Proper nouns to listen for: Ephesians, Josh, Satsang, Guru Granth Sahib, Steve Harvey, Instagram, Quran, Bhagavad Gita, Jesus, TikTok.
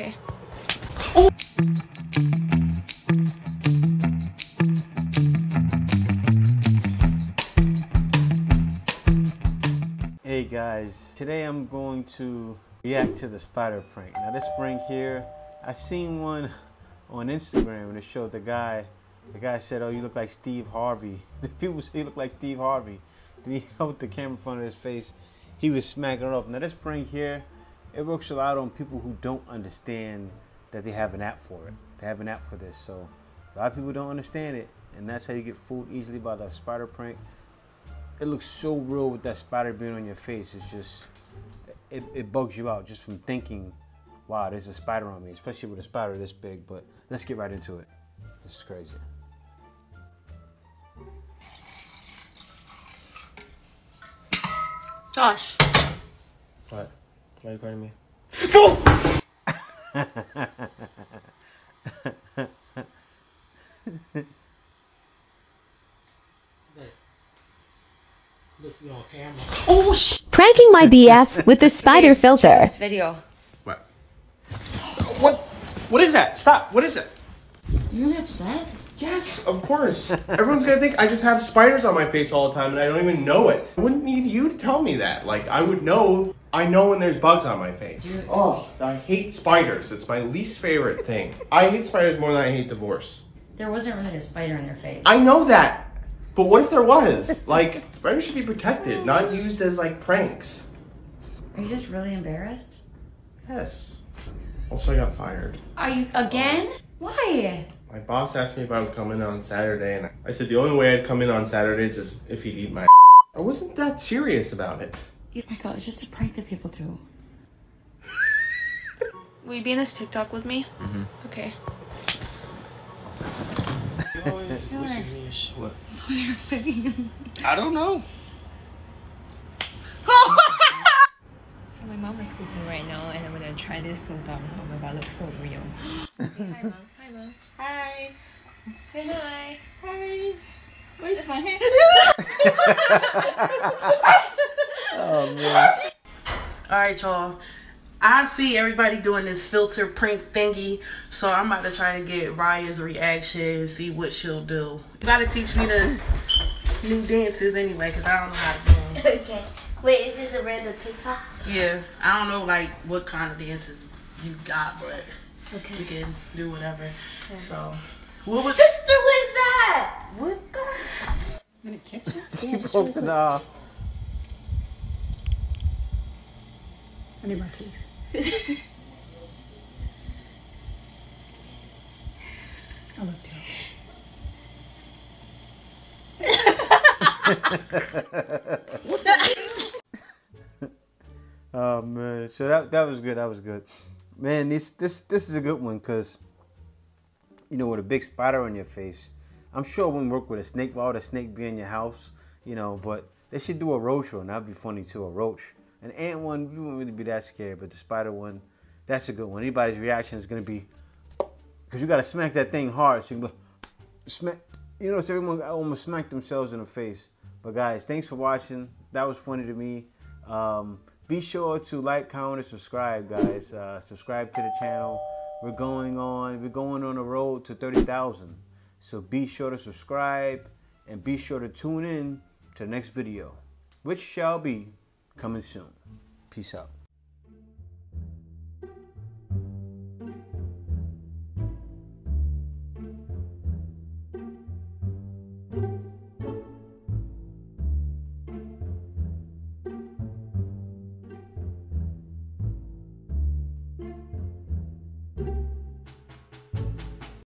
okay. Oh! Hey guys, today I'm going to react to the spider prank. Now this prank here, I seen one on Instagram and it showed the guy said, oh, you look like Steve Harvey. The people say you look like Steve Harvey. Then he held the camera in front of his face. He was smacking it off. Now this prank here, it works a lot on people who don't understand that they have an app for it. They have an app for this. So a lot of people don't understand it. And that's how you get fooled easily by the spider prank. It looks so real with that spider being on your face. It's just, it bugs you out just from thinking, wow, there's a spider on me, especially with a spider this big. But let's get right into it. This is crazy. Josh. What? Why are you calling me? Oh! Look, you're on camera. Oh, pranking my BF with the spider filter. This video. What? What? What is that? Stop. What is it? You really upset? Yes, of course. Everyone's gonna think I just have spiders on my face all the time and I don't even know it. I wouldn't need you to tell me that. Like, I would know. I know when there's bugs on my face. Oh, I hate spiders. It's my least favorite thing. I hate spiders more than I hate divorce. There wasn't really a spider on your face. I know that. But what if there was? Like, spiders should be protected, not used as, like, pranks. Are you just really embarrassed? Yes. Also, I got fired. Are you, again? Why? My boss asked me if I would come in on Saturday, and I said the only way I'd come in on Saturdays is if he'd eat my I wasn't that serious about it. Oh my god, it's just a prank that people do. Will you be in this TikTok with me? Mm-hmm. Okay. You always look at me as what? I don't know. So my mom is cooking right now, and I'm gonna try this cookdown. Oh my god, it looks so real. Say hi, mom. Hi, mom. Hi. Say hi. Hi. Where's my hand? Oh man. All right, y'all. I see everybody doing this filter prank thingy, so I'm about to try to get Raya's reaction and see what she'll do. You gotta teach me the new dances anyway, because I don't know how to do them. Okay. Wait, it's just a random TikTok? Yeah. I don't know, like, what kind of dances you got, but okay, you can do whatever. Okay. So, what was... Sister, what is that? What the... I'm gonna catch it? She poked it off. I need my teeth. I look terrible. Oh man, so that was good. That was good, man. This is a good one because you know, with a big spider on your face, I'm sure it wouldn't work with a snake. Why would a snake be in your house? You know, but they should do a roach one. That'd be funny too. A roach. An ant one, you wouldn't really be that scared, but the spider one, that's a good one. Anybody's reaction is gonna be, because you gotta smack that thing hard, so you can smack, you know, it's everyone almost smack themselves in the face. But guys, thanks for watching. That was funny to me. Be sure to like, comment, and subscribe, guys. Subscribe to the channel. We're going on the road to 30,000. So be sure to subscribe and be sure to tune in to the next video, which shall be coming soon. Peace out.